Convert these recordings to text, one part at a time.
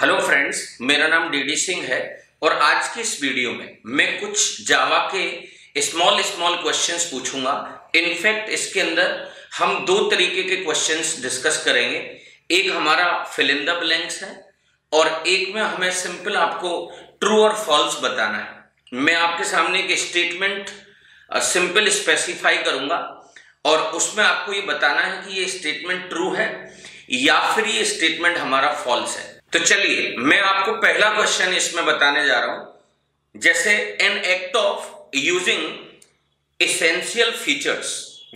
Hello friends, मेरा नाम DD Singh है और आज की इस वीडियो में मैं कुछ जावा के स्मॉल क्वेश्चंस पूछूंगा। इनफैक्ट इसके अंदर हम दो तरीके के क्वेश्चंस डिस्कस करेंगे। एक हमारा फिल इन द ब्लैंक्स है और एक में हमें सिंपल आपको ट्रू और फॉल्स बताना है। मैं आपके सामने एक स्टेटमेंट सिंपल स्पेसिफाई करूंगा और उसमें आपको ये बताना है कि ये स्टेटमेंट ट्रू है या फिर ये स्टेटमेंट हमारा फॉल्स है। तो चलिए, मैं आपको पहला क्वेश्चन इसमें बताने जा रहा हूं। जैसे an act of using essential features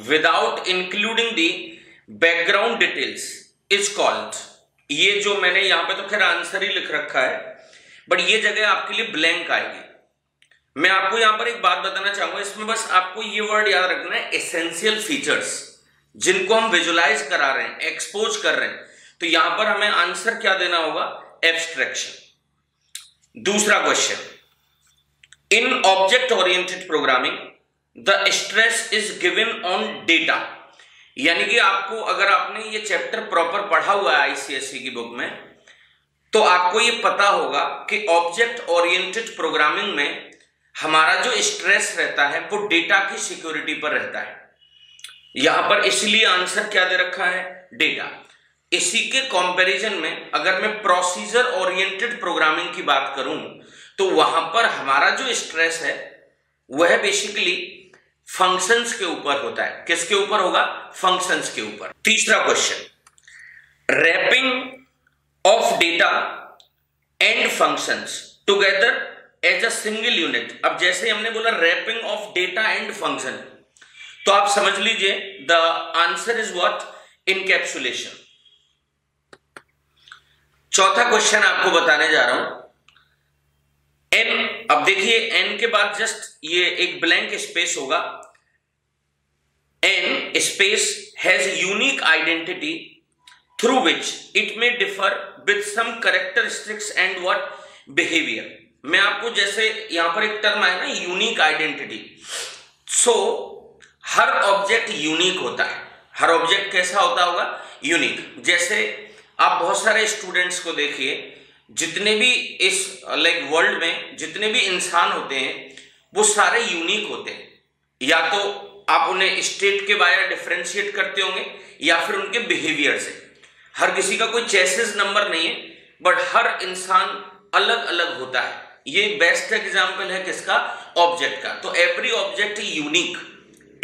without including the background details is called. ये जो मैंने यहां पे तो खैर आंसर ही लिख रखा है, बट ये जगह आपके लिए ब्लैंक आएगी। मैं आपको यहां पर एक बात बताना चाहूंगा, इसमें बस आपको ये वर्ड याद रखना है, एसेंशियल फीचर्स, जिनको हम विजुलाइज करा रहे हैं, एक्सपोज कर रहे हैं। तो यहां पर हमें आंसर क्या देना होगा? एब्स्ट्रैक्शन। दूसरा question, in object oriented programming the stress is given on data. यानी कि आपको, अगर आपने ये चैप्टर प्रॉपर पढ़ा हुआ है आईसीएसई की बुक में, तो आपको ये पता होगा कि ऑब्जेक्ट ओरिएंटेड प्रोग्रामिंग में हमारा जो स्ट्रेस रहता है वो डेटा की सिक्योरिटी पर रहता है। यहां पर इसलिए आंसर क्या दे रखा है? डेटा। इसी के कंपैरिजन में अगर मैं प्रोसीजर ओरिएंटेड प्रोग्रामिंग की बात करूं तो वहां पर हमारा जो स्ट्रेस है वह बेसिकली फंक्शंस के ऊपर होता है। किसके ऊपर होगा? फंक्शंस के ऊपर। तीसरा question, wrapping of data and functions together as a single unit. अब जैसे हमने बोला wrapping of data and function, तो आप समझ लीजिए the answer is what? Encapsulation. चौथा क्वेश्चन आपको बताने जा रहा हूं, एन। अब देखिए, एन के बाद जस्ट ये एक ब्लैंक स्पेस होगा। An space has unique identity through which it may differ with some characteristics and what? Behaviour. मैं आपको, जैसे यहां पर एक टर्म है ना, यूनिक आइडेंटिटी। सो हर ऑब्जेक्ट यूनिक होता है। हर ऑब्जेक्ट कैसा होता होगा? यूनिक। जैसे आप बहुत सारे स्टूडेंट्स को देखिए, जितने भी इस वर्ल्ड में जितने भी इंसान होते हैं वो सारे यूनिक होते हैं। या तो आप उन्हें स्टेट के बाहर डिफ्रेंशिएट करते होंगे या फिर उनके बिहेवियर से। हर किसी का कोई चेसिस नंबर नहीं है, बट हर इंसान अलग अलग होता है। ये बेस्ट एग्जाम्पल है किसका? ऑब्जेक्ट का। तो every object unique,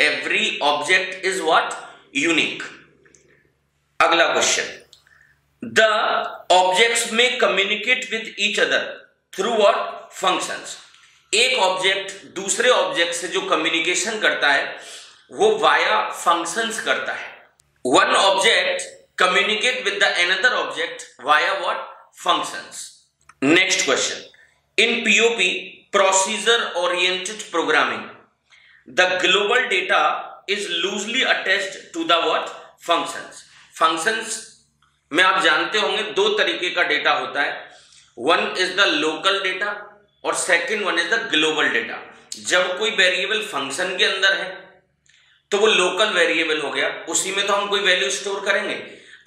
every object is what? Unique. अगला question, The objects may communicate with each other through what? Functions. एक ऑब्जेक्ट दूसरे ऑब्जेक्ट से जो कम्युनिकेशन करता है वो वाया फंक्शंस करता है। One object communicate with the another object via what? Functions. Next question, in POP procedure oriented programming the global data is loosely attached to the what? Functions. Functions मैं आप जानते होंगे दो तरीके का डेटा होता है, one is the local data और second one is the global data. जब कोई वेरिएबल फंक्शन के अंदर है तो वो लोकल वेरिएबल हो गया, उसी में तो हम कोई वैल्यू स्टोर करेंगे।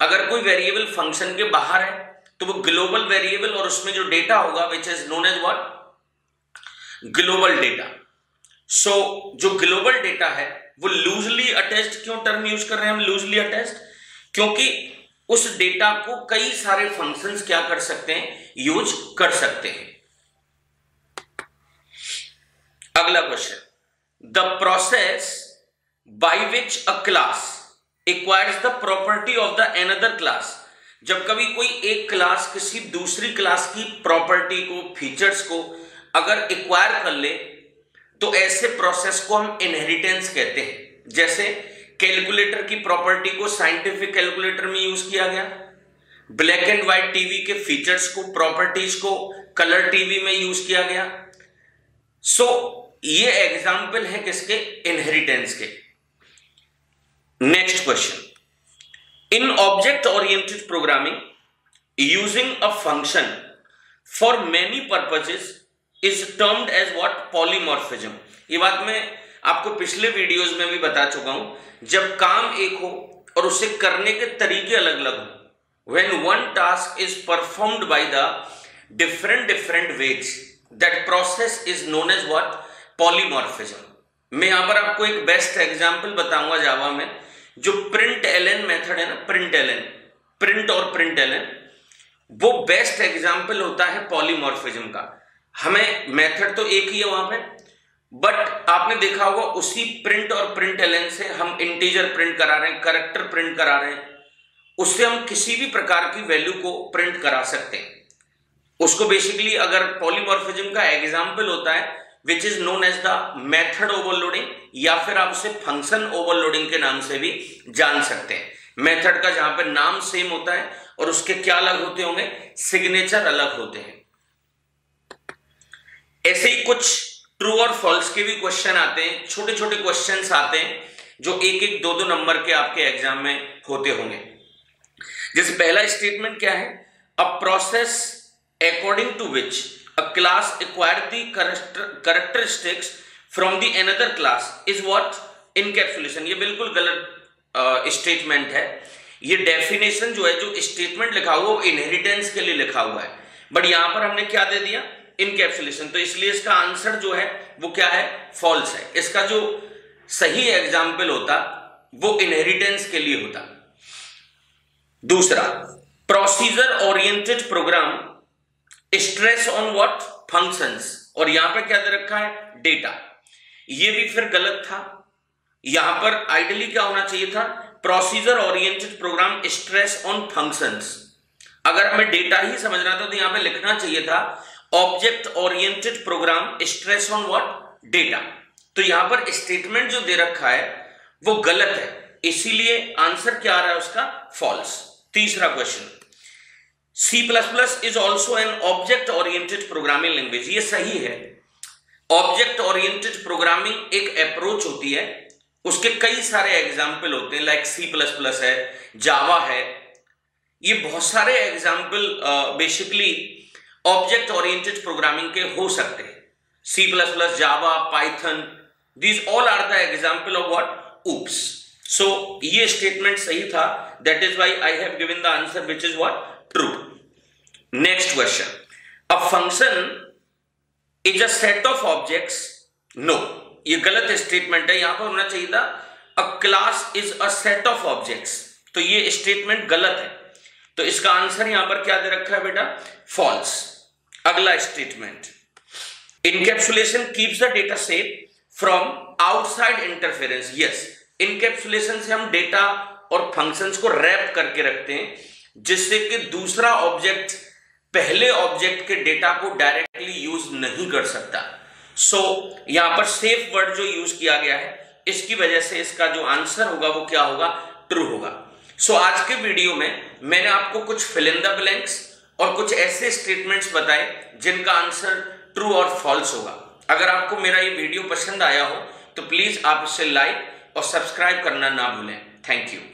अगर कोई वेरिएबल फंक्शन के बाहर है तो वो ग्लोबल वेरिएबल और उसमें जो डेटा होगा which is known as what? Global data. So जो ग्लोबल डेटा है वो लूजली अटैच्ड। क्यों टर्म यूज कर रहे हैं हम लूजली अटैच्ड? क्योंकि उस डेटा को कई सारे फंक्शंस क्या कर सकते हैं? यूज कर सकते हैं। अगला question, the process by which a class acquires the property of the another class. जब कभी कोई एक क्लास किसी दूसरी क्लास की प्रॉपर्टी को, फीचर्स को अगर एक्वायर कर ले तो ऐसे प्रोसेस को हम इनहेरिटेंस कहते हैं। जैसे कैलकुलेटर की प्रॉपर्टी को साइंटिफिक कैलकुलेटर में यूज किया गया, ब्लैक एंड व्हाइट टीवी के फीचर्स को, प्रॉपर्टीज को कलर टीवी में यूज किया गया। सो ये एग्जाम्पल है किसके? इनहेरिटेंस के। Next question, in object oriented programming using a function for many purposes is termed as what? Polymorphism. ये बात मैं आपको पिछले वीडियोस में भी बता चुका हूं। जब काम एक हो और उसे करने के तरीके अलग अलग हो when one task is performed by the different ways, that process is known as what? Polymorphism. मैं यहां पर आपको एक बेस्ट एग्जांपल बताऊंगा जावा में, जो प्रिंट एलन मेथड है ना, प्रिंट और प्रिंट एलन, वो बेस्ट एग्जांपल होता है पॉलीमॉर्फिज्म का। हमें मेथड तो एक ही है वहां पे, बट आपने देखा होगा उसी प्रिंट और प्रिंट एलन से हम इंटीजर प्रिंट करा रहे हैं, कैरेक्टर प्रिंट करा रहे हैं, उससे हम किसी भी प्रकार की वैल्यू को प्रिंट करा सकते हैं। उसको बेसिकली अगर पॉलीमॉर्फिज्म का एग्जाम्पल होता है which is known as the method overloading, या फिर आप उसे फंक्शन ओवरलोडिंग के नाम से भी जान सकते हैं। मेथड का जहां पर नाम सेम होता है और उसके क्या अलग होते होंगे, सिग्नेचर अलग होते हैं। ऐसे ही कुछ ट्रू और फॉल्स के भी क्वेश्चन आते हैं, छोटे छोटे क्वेश्चंस आते हैं जो एक एक दो दो नंबर के आपके एग्जाम में होते होंगे। जैसे पहला स्टेटमेंट क्या है, a process according to which a class acquire the characteristics from the another class is what? Encapsulation. ये बिल्कुल गलत स्टेटमेंट है। ये डेफिनेशन जो है, जो स्टेटमेंट लिखा हुआ है वो इनहेरिटेंस के लिए लिखा हुआ है, बट यहां पर हमने क्या दे दिया, इनकैप्सुलेशन। तो इसलिए इसका आंसर जो है वो क्या है, फॉल्स है। इसका जो सही एग्जाम्पल होता वो इनहेरिटेंस के लिए होता। दूसरा, procedure oriented program stress on what? Functions. और यहां पर क्या दे रखा है, डेटा। ये भी फिर गलत था। यहां पर आइडियली क्या होना चाहिए था, procedure oriented program stress on functions. अगर हमें डेटा ही समझना था तो यहां पे लिखना चाहिए था object oriented program stress on what? Data. तो यहां पर स्टेटमेंट जो दे रखा है वो गलत है, इसीलिए आंसर क्या आ रहा है उसका, फॉल्स। तीसरा question, C++ is also an object oriented programming language. ये सही है। ऑब्जेक्ट ओरिएंटेड प्रोग्रामिंग एक अप्रोच होती है, उसके कई सारे एग्जाम्पल होते हैं, लाइक C++ है, जावा है, ये बहुत सारे example basically object oriented programming के हो सकते हैं। C++, Java, Python, these all are the example of what? OOPs. So ये स्टेटमेंट सही था, that is why I have given the answer which is what? True. Next question, a function is a set of objects. No, ये गलत statement है। यहां पर होना चाहिए था a class is a set of objects. तो ये स्टेटमेंट गलत है, तो इसका आंसर यहां पर क्या दे रखा है बेटा, फॉल्स। अगला statement, encapsulation keeps the data safe from outside interference. Yes, encapsulation से हम डेटा और फंक्शंस को रैप करके रखते हैं, जिससे कि दूसरा ऑब्जेक्ट पहले ऑब्जेक्ट के डेटा को डायरेक्टली यूज नहीं कर सकता। सो यहां पर सेफ वर्ड जो यूज किया गया है, इसकी वजह से इसका जो आंसर होगा वो क्या होगा, ट्रू होगा। सो आज के वीडियो में मैंने आपको कुछ फिल इन द ब्लैंक्स और कुछ ऐसे स्टेटमेंट्स बताए जिनका आंसर ट्रू और फॉल्स होगा। अगर आपको मेरा ये वीडियो पसंद आया हो तो प्लीज आप इसे लाइक और सब्सक्राइब करना ना भूलें। Thank you.